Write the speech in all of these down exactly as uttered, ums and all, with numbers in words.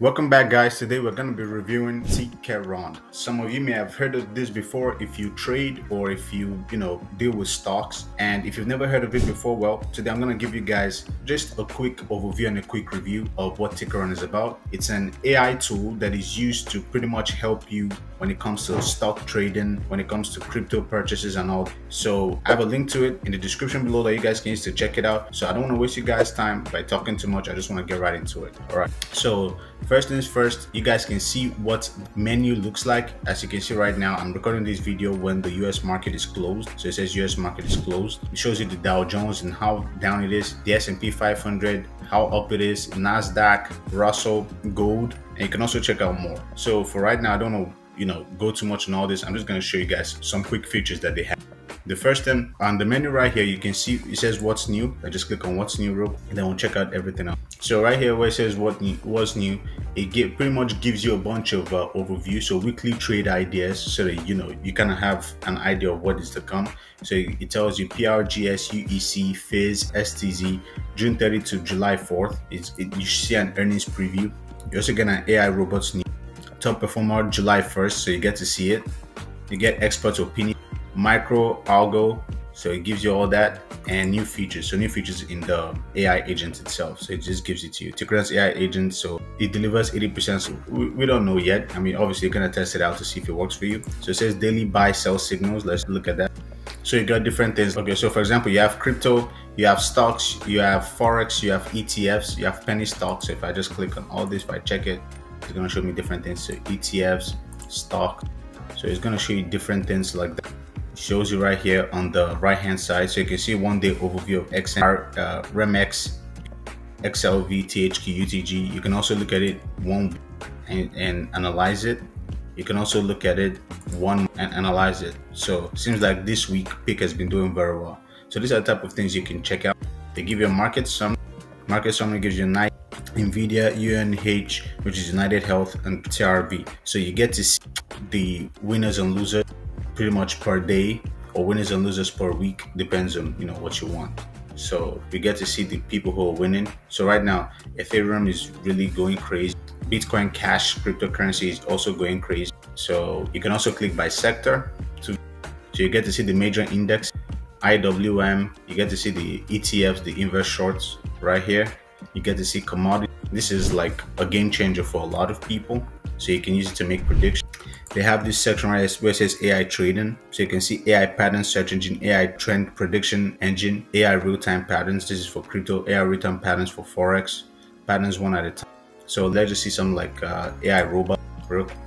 Welcome back, guys. Today we're going to be reviewing Tickeron. Some of you may have heard of this before if you trade or if you you know deal with stocks, and if you've never heard of it before, well, today I'm going to give you guys just a quick overview and a quick review of what Tickeron is about. It's an A I tool that is used to pretty much help you when it comes to stock trading, when it comes to crypto purchases and all. So I have a link to it in the description below that you guys can use to check it out. So I don't want to waste you guys time by talking too much. I just want to get right into it. All right, so first things first, you guys can see what menu looks like. As you can see right now, I'm recording this video when the U S market is closed. So it says U S market is closed. It shows you the Dow Jones and how down it is, the S and P five hundred, how up it is, NASDAQ, Russell, gold, and you can also check out more. So for right now, I don't know, you know, go too much on all this. I'm just going to show you guys some quick features that they have. The first thing on the menu right here, you can see it says what's new. I just click on what's new real, and then we'll check out everything else. So right here where it says what new, what's new, it get, pretty much gives you a bunch of uh, overview, so weekly trade ideas, so that you know you kind of have an idea of what is to come. So it tells you P R G S, U E C, Fizz, S T Z, June thirtieth to July fourth. It's, it, you see an earnings preview. You also get an A I robots new, top performer July first, so you get to see it. You get expert opinion, micro algo, so it gives you all that, and new features. So new features in the A I agent itself, so it just gives it to you. Tickeron's A I agent, so it delivers eighty percent. So we, we don't know yet. I mean, obviously you're gonna test it out to see if it works for you. So it says daily buy sell signals. Let's look at that. So you got different things. Okay, so for example, you have crypto, you have stocks, you have forex, you have E T Fs, you have penny stocks. So if I just click on all this, if I check it, it's gonna show me different things. So E T Fs, stock. So it's gonna show you different things like that. Shows you right here on the right hand side, so you can see one day overview of X M R, uh, RemX, X L V, T H Q, U T G. You can also look at it one and, and analyze it. You can also look at it one and analyze it. So it seems like this week P I C has been doing very well. So these are the type of things you can check out. They give you a market summary. Market summary gives you Nike, NVIDIA, U N H, which is United Health, and T R V. So you get to see the winners and losers pretty much per day, or winners and losers per week, depends on you know what you want. So we get to see the people who are winning. So right now Ethereum is really going crazy, Bitcoin Cash cryptocurrency is also going crazy. So you can also click by sector to, so you get to see the major index, I W M, you get to see the E T Fs, the inverse shorts right here. You get to see commodity. This is like a game changer for a lot of people, so you can use it to make predictions. They have this section right here where it says A I trading. So you can see A I pattern search engine, A I trend prediction engine, A I real-time patterns. This is for crypto, A I real-time patterns for forex, patterns one at a time. So let's just see some like uh, A I robot.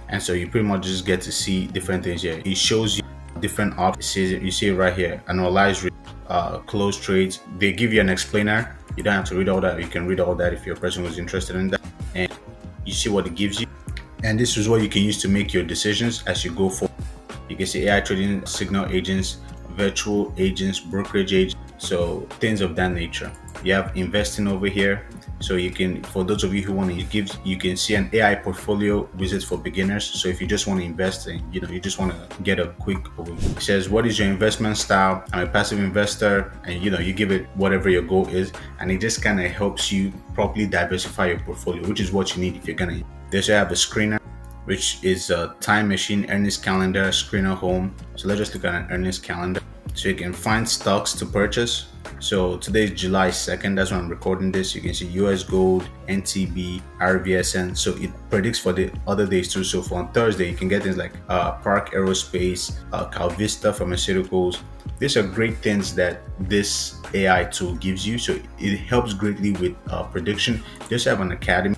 And so you pretty much just get to see different things here. It shows you different options. You see it right here, analyze uh, close trades. They give you an explainer. You don't have to read all that. You can read all that if you're a person who's interested in that. And you see what it gives you. And this is what you can use to make your decisions as you go forward. You can see A I trading, signal agents, virtual agents, brokerage agents, so things of that nature. You have investing over here. So you can, for those of you who want to give, you can see an A I portfolio wizard for beginners. So if you just want to invest and you know, you just want to get a quick overview. It says, what is your investment style? I'm a passive investor, and you know, you give it whatever your goal is, and it just kind of helps you properly diversify your portfolio, which is what you need if you're gonna. There's you have a screener, which is a time machine, earnings calendar, screener home. So let's just look at an earnings calendar. So you can find stocks to purchase. So today is July second, that's when I'm recording this. You can see U S Gold, N T B, R V S N. So it predicts for the other days too. So for on Thursday, you can get things like uh, Park Aerospace, uh, CalVista Pharmaceuticals. These are great things that this A I tool gives you. So it helps greatly with uh, prediction. Just have an academy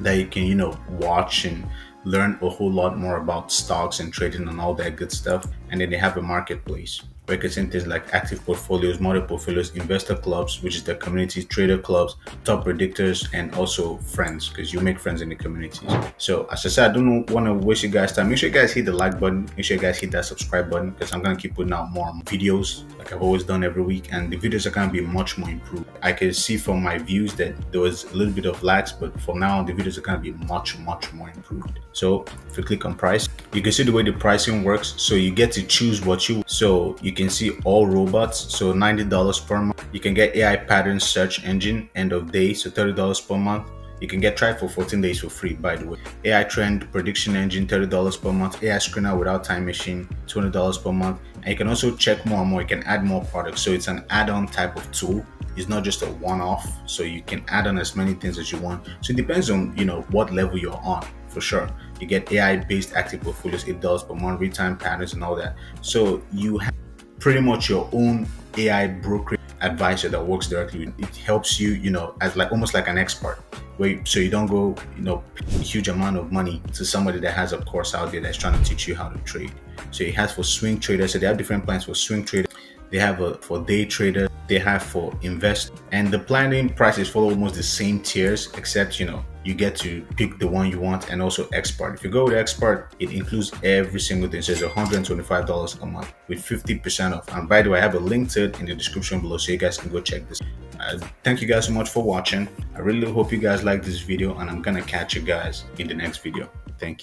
that you can, you know, watch and learn a whole lot more about stocks and trading and all that good stuff. And then they have a marketplace where you can see things like active portfolios, model portfolios, investor clubs, which is the community, trader clubs, top predictors, and also friends, because you make friends in the communities. So as I said, I don't want to waste you guys time. Make sure you guys hit the like button, make sure you guys hit that subscribe button, because I'm going to keep putting out more videos like I've always done every week, and the videos are going to be much more improved. I can see from my views that there was a little bit of lags, but from now on the videos are going to be much much more improved. So if you click on price, you can see the way the pricing works. So you get to choose what you, so you You can see all robots, so ninety dollars per month. You can get A I pattern search engine end of day, so thirty dollars per month. You can get trial for fourteen days for free, by the way. A I Trend, Prediction Engine, thirty dollars per month. A I Screener without Time Machine, twenty dollars per month. And you can also check more and more. You can add more products. So it's an add-on type of tool. It's not just a one-off. So you can add on as many things as you want. So it depends on, you know, what level you're on, for sure. You get A I-based active portfolios, eight dollars per month, real-time patterns and all that. So you have pretty much your own A I brokerage advisor that works directly with you. It helps you, you know, as like almost like an expert. Wait, so you don't go, you know, a huge amount of money to somebody that has a course out there that's trying to teach you how to trade. So it has for swing traders. So they have different plans for swing traders. They have a, for day traders. They have for invest. And the planning prices follow almost the same tiers, except, you know, you get to pick the one you want, and also expert. If you go with expert, it includes every single thing. So it's one hundred twenty-five dollars a month with fifty percent off. And by the way, I have a link to it in the description below, so you guys can go check this. Uh, thank you guys so much for watching. I really hope you guys like this video, and I'm gonna catch you guys in the next video. Thank you.